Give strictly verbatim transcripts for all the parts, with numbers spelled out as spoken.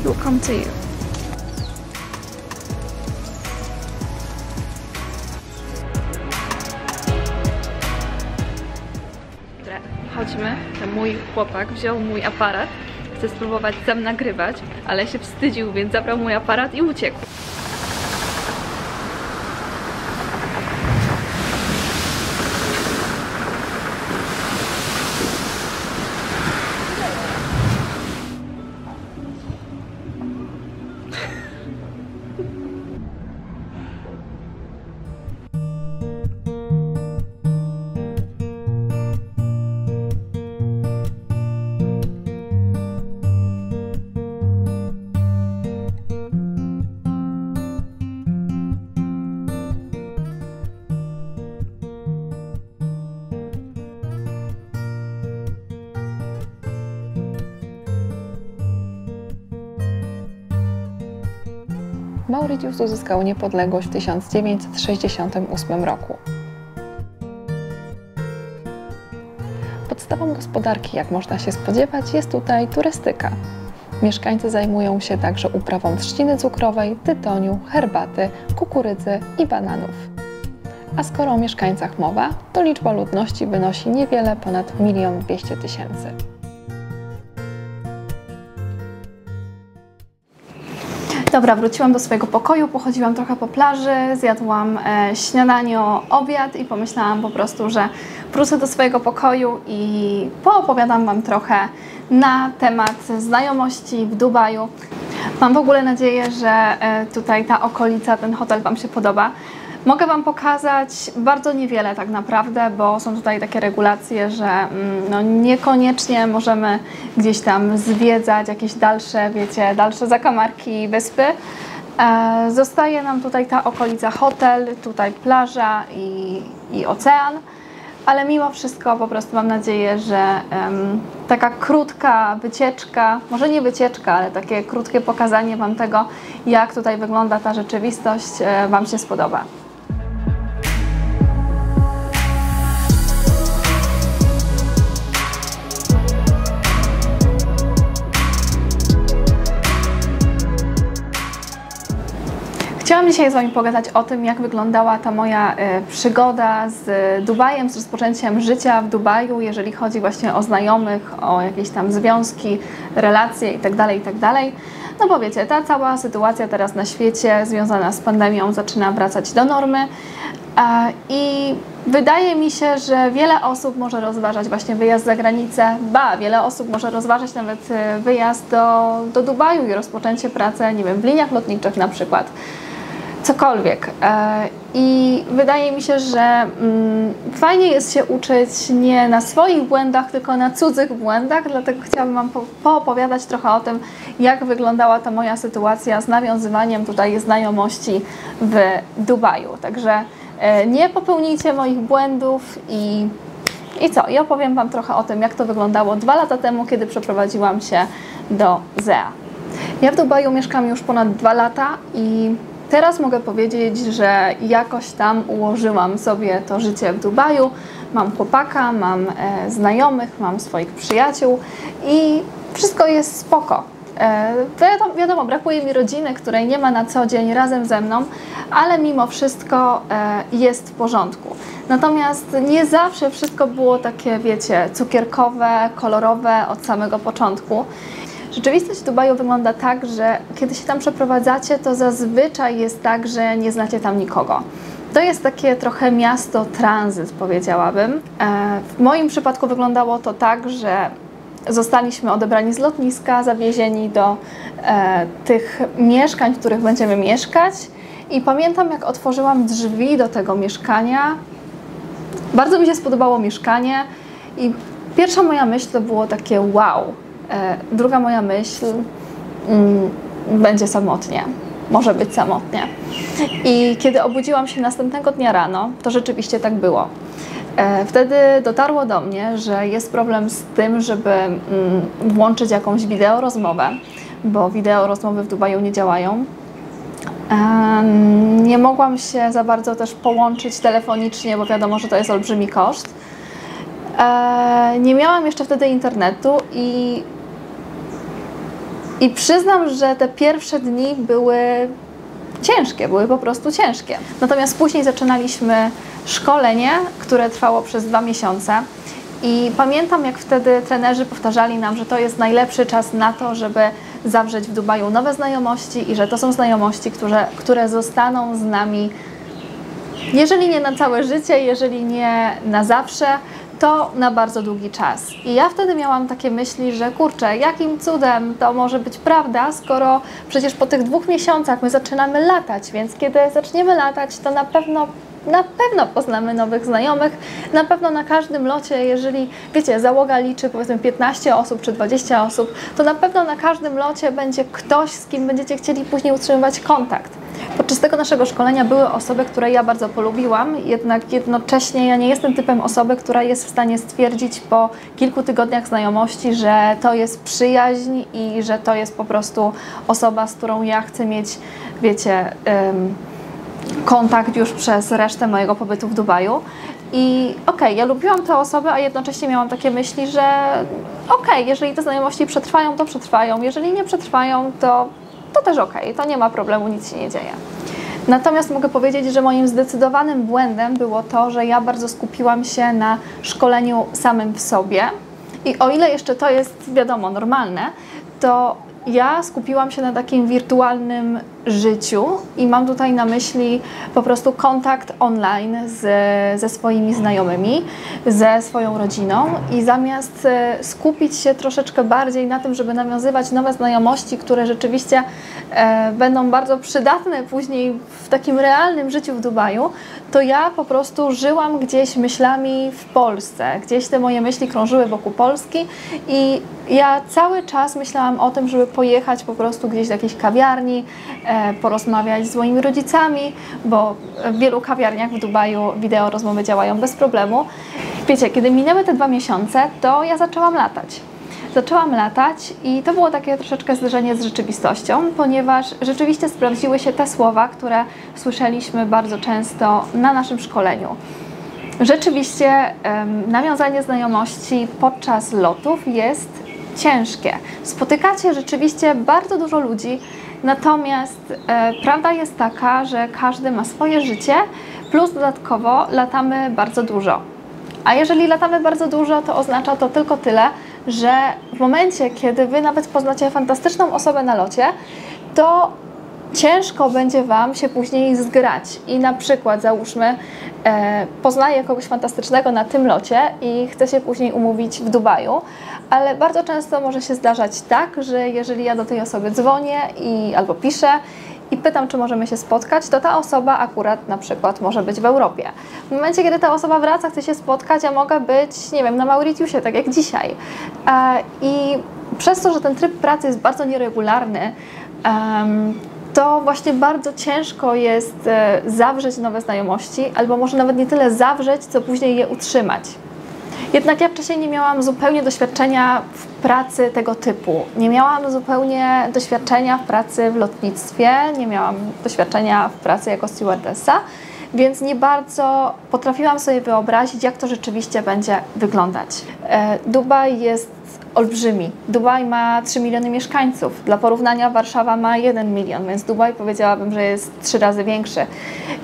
it will come to you. Chodźmy, to mój chłopak wziął mój aparat, chce spróbować sam nagrywać, ale się wstydził, więc zabrał mój aparat i uciekł. Mauritius uzyskał niepodległość w tysiąc dziewięćset sześćdziesiątym ósmym roku. Podstawą gospodarki, jak można się spodziewać, jest tutaj turystyka. Mieszkańcy zajmują się także uprawą trzciny cukrowej, tytoniu, herbaty, kukurydzy i bananów. A skoro o mieszkańcach mowa, to liczba ludności wynosi niewiele ponad milion dwieście tysięcy. Dobra, wróciłam do swojego pokoju, pochodziłam trochę po plaży, zjadłam e, śniadanie, obiad i pomyślałam po prostu, że wrócę do swojego pokoju i poopowiadam Wam trochę na temat znajomości w Dubaju. Mam w ogóle nadzieję, że e, tutaj ta okolica, ten hotel Wam się podoba. Mogę Wam pokazać bardzo niewiele tak naprawdę, bo są tutaj takie regulacje, że no, niekoniecznie możemy gdzieś tam zwiedzać jakieś dalsze, wiecie, dalsze zakamarki wyspy. E, zostaje nam tutaj ta okolica hotel, tutaj plaża i, i ocean, ale mimo wszystko po prostu mam nadzieję, że em, taka krótka wycieczka, może nie wycieczka, ale takie krótkie pokazanie Wam tego, jak tutaj wygląda ta rzeczywistość, e, Wam się spodoba. Chciałam dzisiaj z Wami pogadać o tym, jak wyglądała ta moja przygoda z Dubajem, z rozpoczęciem życia w Dubaju, jeżeli chodzi właśnie o znajomych, o jakieś tam związki, relacje itd., itd. No bo wiecie, ta cała sytuacja teraz na świecie związana z pandemią zaczyna wracać do normy i wydaje mi się, że wiele osób może rozważać właśnie wyjazd za granicę, ba, wiele osób może rozważać nawet wyjazd do, do Dubaju i rozpoczęcie pracy, nie wiem, w liniach lotniczych na przykład. Cokolwiek. I wydaje mi się, że fajnie jest się uczyć nie na swoich błędach, tylko na cudzych błędach, dlatego chciałabym Wam poopowiadać trochę o tym, jak wyglądała ta moja sytuacja z nawiązywaniem tutaj znajomości w Dubaju. Także nie popełnijcie moich błędów i, i co? I opowiem Wam trochę o tym, jak to wyglądało dwa lata temu, kiedy przeprowadziłam się do Zea. Ja w Dubaju mieszkam już ponad dwa lata i teraz mogę powiedzieć, że jakoś tam ułożyłam sobie to życie w Dubaju. Mam chłopaka, mam e, znajomych, mam swoich przyjaciół i wszystko jest spoko. E, wiadomo, wiadomo, brakuje mi rodziny, której nie ma na co dzień razem ze mną, ale mimo wszystko e, jest w porządku. Natomiast nie zawsze wszystko było takie, wiecie, cukierkowe, kolorowe od samego początku. Rzeczywistość w Dubaju wygląda tak, że kiedy się tam przeprowadzacie, to zazwyczaj jest tak, że nie znacie tam nikogo. To jest takie trochę miasto tranzyt, powiedziałabym. W moim przypadku wyglądało to tak, że zostaliśmy odebrani z lotniska, zawiezieni do tych mieszkań, w których będziemy mieszkać. I pamiętam, jak otworzyłam drzwi do tego mieszkania. Bardzo mi się spodobało mieszkanie i pierwsza moja myśl to było takie wow. Druga moja myśl, mm, będzie samotnie, może być samotnie. I kiedy obudziłam się następnego dnia rano, to rzeczywiście tak było. E, wtedy dotarło do mnie, że jest problem z tym, żeby mm, włączyć jakąś wideorozmowę, bo wideorozmowy w Dubaju nie działają. E, nie mogłam się za bardzo też połączyć telefonicznie, bo wiadomo, że to jest olbrzymi koszt. E, nie miałam jeszcze wtedy internetu i I przyznam, że te pierwsze dni były ciężkie, były po prostu ciężkie. Natomiast później zaczynaliśmy szkolenie, które trwało przez dwa miesiące. I pamiętam, jak wtedy trenerzy powtarzali nam, że to jest najlepszy czas na to, żeby zawrzeć w Dubaju nowe znajomości i że to są znajomości, które, które zostaną z nami, jeżeli nie na całe życie, jeżeli nie na zawsze, to na bardzo długi czas. I ja wtedy miałam takie myśli, że kurczę, jakim cudem to może być prawda, skoro przecież po tych dwóch miesiącach my zaczynamy latać, więc kiedy zaczniemy latać, to na pewno Na pewno poznamy nowych znajomych, na pewno na każdym locie, jeżeli, wiecie, załoga liczy powiedzmy piętnaście osób czy dwadzieścia osób, to na pewno na każdym locie będzie ktoś, z kim będziecie chcieli później utrzymywać kontakt. Podczas tego naszego szkolenia były osoby, które ja bardzo polubiłam, jednak jednocześnie ja nie jestem typem osoby, która jest w stanie stwierdzić po kilku tygodniach znajomości, że to jest przyjaźń i że to jest po prostu osoba, z którą ja chcę mieć, wiecie, ym, kontakt już przez resztę mojego pobytu w Dubaju. I okej, okay, ja lubiłam te osoby, a jednocześnie miałam takie myśli, że okej, okay, jeżeli te znajomości przetrwają, to przetrwają, jeżeli nie przetrwają, to, to też okej, okay, to nie ma problemu, nic się nie dzieje. Natomiast mogę powiedzieć, że moim zdecydowanym błędem było to, że ja bardzo skupiłam się na szkoleniu samym w sobie i o ile jeszcze to jest, wiadomo, normalne, to ja skupiłam się na takim wirtualnym życiu i mam tutaj na myśli po prostu kontakt online z, ze swoimi znajomymi, ze swoją rodziną i zamiast skupić się troszeczkę bardziej na tym, żeby nawiązywać nowe znajomości, które rzeczywiście e, będą bardzo przydatne później w takim realnym życiu w Dubaju, to ja po prostu żyłam gdzieś myślami w Polsce, gdzieś te moje myśli krążyły wokół Polski i ja cały czas myślałam o tym, żeby pojechać po prostu gdzieś do jakiejś kawiarni, porozmawiać z moimi rodzicami, bo w wielu kawiarniach w Dubaju wideo rozmowy działają bez problemu. Wiecie, kiedy minęły te dwa miesiące, to ja zaczęłam latać. Zaczęłam latać i to było takie troszeczkę zderzenie z rzeczywistością, ponieważ rzeczywiście sprawdziły się te słowa, które słyszeliśmy bardzo często na naszym szkoleniu. Rzeczywiście nawiązanie znajomości podczas lotów jest ciężkie. Spotykacie rzeczywiście bardzo dużo ludzi, natomiast e, prawda jest taka, że każdy ma swoje życie, plus dodatkowo latamy bardzo dużo. A jeżeli latamy bardzo dużo, to oznacza to tylko tyle, że w momencie, kiedy Wy nawet poznacie fantastyczną osobę na locie, to ciężko będzie Wam się później zgrać i na przykład załóżmy e, poznaję kogoś fantastycznego na tym locie i chcę się później umówić w Dubaju, ale bardzo często może się zdarzać tak, że jeżeli ja do tej osoby dzwonię i, albo piszę i pytam, czy możemy się spotkać, to ta osoba akurat na przykład może być w Europie. W momencie, kiedy ta osoba wraca, chce się spotkać, ja mogę być, nie wiem, na Mauritiusie, tak jak dzisiaj. E, I przez to, że ten tryb pracy jest bardzo nieregularny, um, to właśnie bardzo ciężko jest zawrzeć nowe znajomości, albo może nawet nie tyle zawrzeć, co później je utrzymać. Jednak ja wcześniej nie miałam zupełnie doświadczenia w pracy tego typu. Nie miałam zupełnie doświadczenia w pracy w lotnictwie, nie miałam doświadczenia w pracy jako stewardessa, więc nie bardzo potrafiłam sobie wyobrazić, jak to rzeczywiście będzie wyglądać. Dubaj jest olbrzymi. Dubaj ma trzy miliony mieszkańców. Dla porównania Warszawa ma jeden milion, więc Dubaj powiedziałabym, że jest trzy razy większy.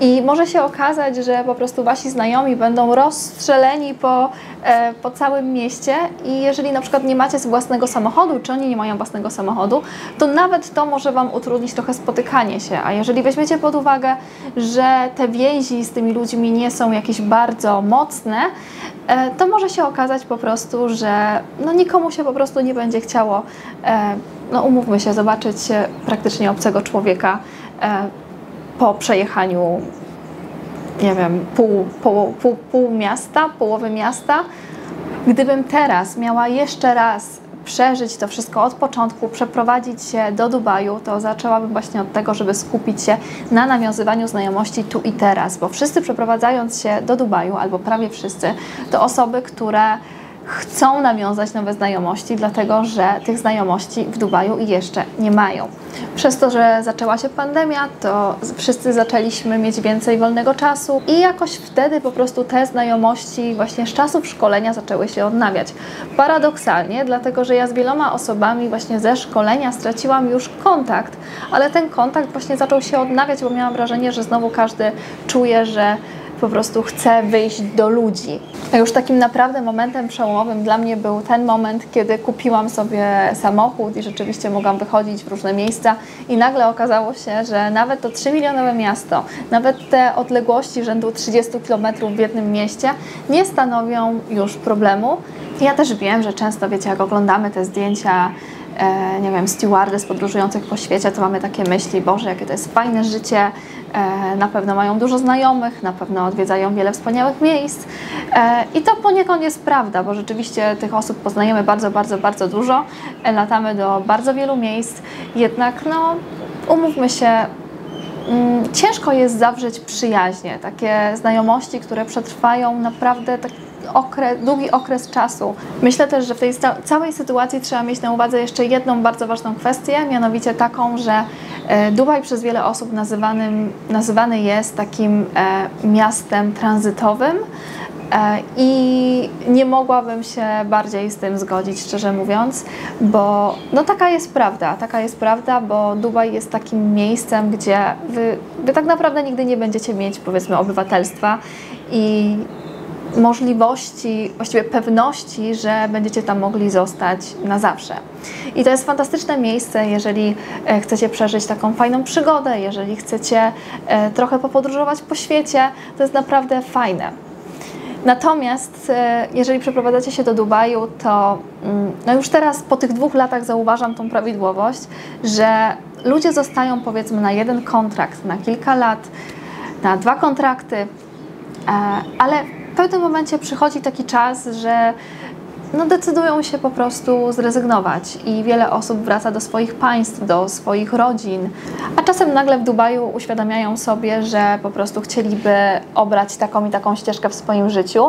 I może się okazać, że po prostu Wasi znajomi będą rozstrzeleni po, e, po całym mieście i jeżeli na przykład nie macie własnego samochodu, czy oni nie mają własnego samochodu, to nawet to może Wam utrudnić trochę spotykanie się. A jeżeli weźmiecie pod uwagę, że te więzi z tymi ludźmi nie są jakieś bardzo mocne, e, to może się okazać po prostu, że no nikomu się po prostu nie będzie chciało, no umówmy się, zobaczyć praktycznie obcego człowieka po przejechaniu, nie wiem, pół, pół, pół, pół miasta, połowy miasta. Gdybym teraz miała jeszcze raz przeżyć to wszystko od początku, przeprowadzić się do Dubaju, to zaczęłabym właśnie od tego, żeby skupić się na nawiązywaniu znajomości tu i teraz, bo wszyscy przeprowadzając się do Dubaju, albo prawie wszyscy, to osoby, które chcą nawiązać nowe znajomości, dlatego że tych znajomości w Dubaju jeszcze nie mają. Przez to, że zaczęła się pandemia, to wszyscy zaczęliśmy mieć więcej wolnego czasu i jakoś wtedy po prostu te znajomości właśnie z czasów szkolenia zaczęły się odnawiać. Paradoksalnie, dlatego że ja z wieloma osobami właśnie ze szkolenia straciłam już kontakt, ale ten kontakt właśnie zaczął się odnawiać, bo miałam wrażenie, że znowu każdy czuje, że po prostu chcę wyjść do ludzi. A już takim naprawdę momentem przełomowym dla mnie był ten moment, kiedy kupiłam sobie samochód i rzeczywiście mogłam wychodzić w różne miejsca i nagle okazało się, że nawet to trzymilionowe miasto, nawet te odległości rzędu trzydziestu kilometrów w jednym mieście nie stanowią już problemu. Ja też wiem, że często, wiecie, jak oglądamy te zdjęcia E, nie wiem, stewardes podróżujących po świecie, to mamy takie myśli, Boże, jakie to jest fajne życie, e, na pewno mają dużo znajomych, na pewno odwiedzają wiele wspaniałych miejsc e, i to poniekąd jest prawda, bo rzeczywiście tych osób poznajemy bardzo, bardzo, bardzo dużo, e, latamy do bardzo wielu miejsc, jednak no, umówmy się, mm, ciężko jest zawrzeć przyjaźnie, takie znajomości, które przetrwają naprawdę tak Okres, długi okres czasu. Myślę też, że w tej całej sytuacji trzeba mieć na uwadze jeszcze jedną bardzo ważną kwestię, mianowicie taką, że Dubaj przez wiele osób nazywany, nazywany jest takim miastem tranzytowym i nie mogłabym się bardziej z tym zgodzić, szczerze mówiąc, bo no taka jest prawda, taka jest prawda, bo Dubaj jest takim miejscem, gdzie wy, wy tak naprawdę nigdy nie będziecie mieć, powiedzmy, obywatelstwa i możliwości, właściwie pewności, że będziecie tam mogli zostać na zawsze. I to jest fantastyczne miejsce, jeżeli chcecie przeżyć taką fajną przygodę, jeżeli chcecie trochę popodróżować po świecie, to jest naprawdę fajne. Natomiast jeżeli przeprowadzacie się do Dubaju, to no już teraz po tych dwóch latach zauważam tą prawidłowość, że ludzie zostają, powiedzmy, na jeden kontrakt, na kilka lat, na dwa kontrakty, ale w pewnym momencie przychodzi taki czas, że no decydują się po prostu zrezygnować i wiele osób wraca do swoich państw, do swoich rodzin, a czasem nagle w Dubaju uświadamiają sobie, że po prostu chcieliby obrać taką i taką ścieżkę w swoim życiu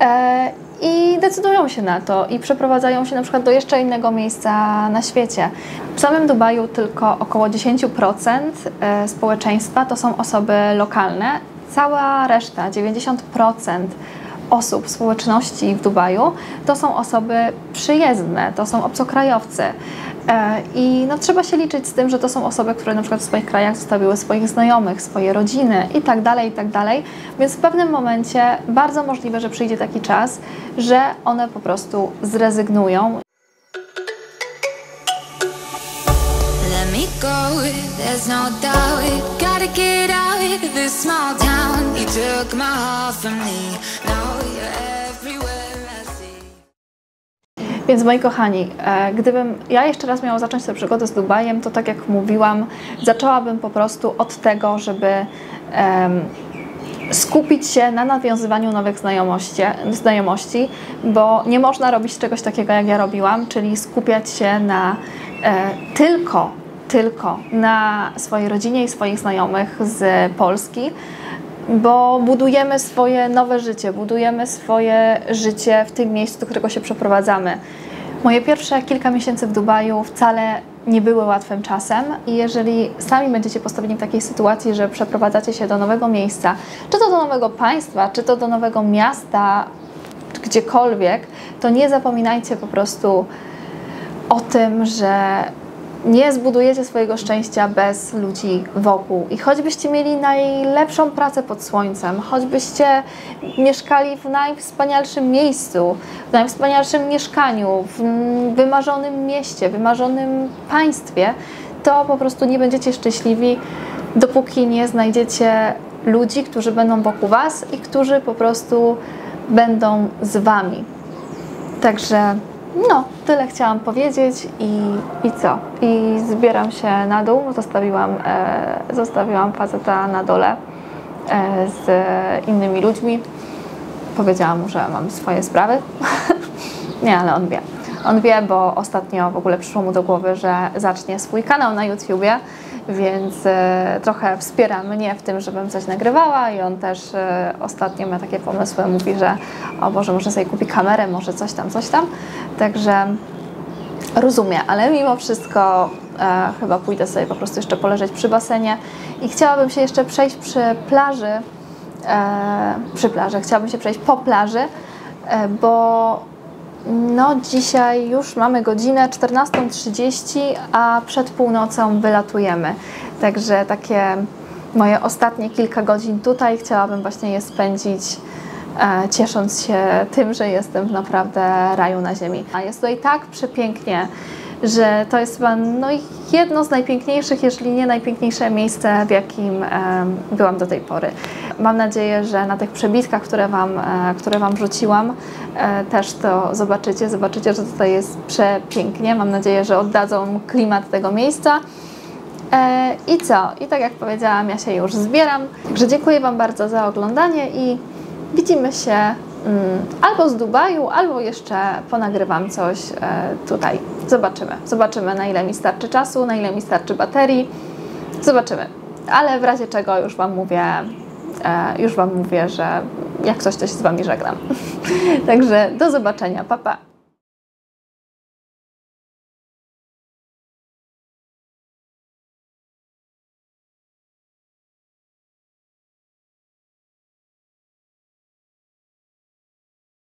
e i decydują się na to i przeprowadzają się na przykład do jeszcze innego miejsca na świecie. W samym Dubaju tylko około dziesięć procent społeczeństwa to są osoby lokalne. Cała reszta, dziewięćdziesiąt procent osób społeczności w Dubaju to są osoby przyjezdne, to są obcokrajowcy. I no, trzeba się liczyć z tym, że to są osoby, które na przykład w swoich krajach zostawiły swoich znajomych, swoje rodziny i tak dalej, i tak dalej. Więc w pewnym momencie bardzo możliwe, że przyjdzie taki czas, że one po prostu zrezygnują. Go, there's no doubt it. Gotta get out of this small town. You took my heart from me. Now you're everywhere I see. Więc moi kochani, gdybym ja jeszcze raz miała zacząć tę przygodę z Dubajem, to tak jak mówiłam, zaczęłabym po prostu od tego, żeby um, skupić się na nawiązywaniu nowych znajomości, znajomości, bo nie można robić czegoś takiego, jak ja robiłam, czyli skupiać się na e, tylko tylko na swojej rodzinie i swoich znajomych z Polski, bo budujemy swoje nowe życie, budujemy swoje życie w tym miejscu, do którego się przeprowadzamy. Moje pierwsze kilka miesięcy w Dubaju wcale nie były łatwym czasem i jeżeli sami będziecie postawieni w takiej sytuacji, że przeprowadzacie się do nowego miejsca, czy to do nowego państwa, czy to do nowego miasta, czy gdziekolwiek, to nie zapominajcie po prostu o tym, że nie zbudujecie swojego szczęścia bez ludzi wokół. I choćbyście mieli najlepszą pracę pod słońcem, choćbyście mieszkali w najwspanialszym miejscu, w najwspanialszym mieszkaniu, w wymarzonym mieście, wymarzonym państwie, to po prostu nie będziecie szczęśliwi, dopóki nie znajdziecie ludzi, którzy będą wokół Was i którzy po prostu będą z Wami. Także no, tyle chciałam powiedzieć i, i co? I zbieram się na dół, zostawiłam, e, zostawiłam faceta na dole e, z innymi ludźmi. Powiedziałam mu, że mam swoje sprawy. Nie, ale on wie. On wie, bo ostatnio w ogóle przyszło mu do głowy, że zacznie swój kanał na YouTubie więc e, trochę wspiera mnie w tym, żebym coś nagrywała i on też e, ostatnio ma takie pomysły, mówi, że o Boże, może sobie kupi kamerę, może coś tam, coś tam, także rozumiem, ale mimo wszystko e, chyba pójdę sobie po prostu jeszcze poleżeć przy basenie i chciałabym się jeszcze przejść przy plaży, e, przy plaży, chciałabym się przejść po plaży, e, bo no dzisiaj już mamy godzinę czternastą trzydzieści, a przed północą wylatujemy, także takie moje ostatnie kilka godzin tutaj chciałabym właśnie je spędzić, e, ciesząc się tym, że jestem w naprawdę raju na ziemi. A jest tutaj tak przepięknie, że to jest chyba no, jedno z najpiękniejszych, jeżeli nie najpiękniejsze miejsce, w jakim e, byłam do tej pory. Mam nadzieję, że na tych przebitkach, które Wam, e, które wam wrzuciłam, e, też to zobaczycie. Zobaczycie, że tutaj jest przepięknie. Mam nadzieję, że oddadzą klimat tego miejsca. E, I co? I tak jak powiedziałam, ja się już zbieram. Także dziękuję Wam bardzo za oglądanie i widzimy się mm, albo z Dubaju, albo jeszcze ponagrywam coś e, tutaj. Zobaczymy. Zobaczymy, na ile mi starczy czasu, na ile mi starczy baterii. Zobaczymy. Ale w razie czego już Wam mówię... E, już Wam mówię, że jak coś, to się z Wami żegnam. Także do zobaczenia, pa pa!